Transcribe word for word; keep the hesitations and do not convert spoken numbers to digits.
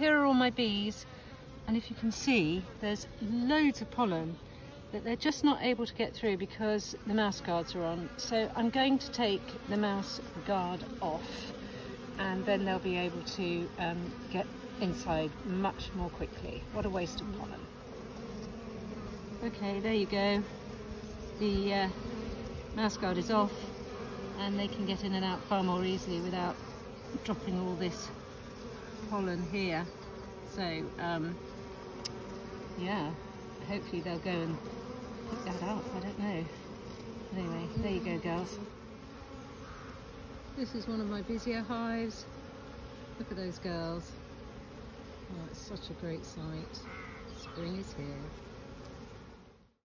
Here are all my bees, and if you can see, there's loads of pollen that they're just not able to get through because the mouse guards are on. So I'm going to take the mouse guard off, and then they'll be able to um, get inside much more quickly. What a waste of pollen. Okay, there you go. The uh, mouse guard is off, and they can get in and out far more easily without dropping all this pollen here. So um, yeah, hopefully they'll go and pick that up, I don't know. Anyway, there you go, girls. This is one of my busier hives. Look at those girls. Oh, it's such a great sight. Spring is here.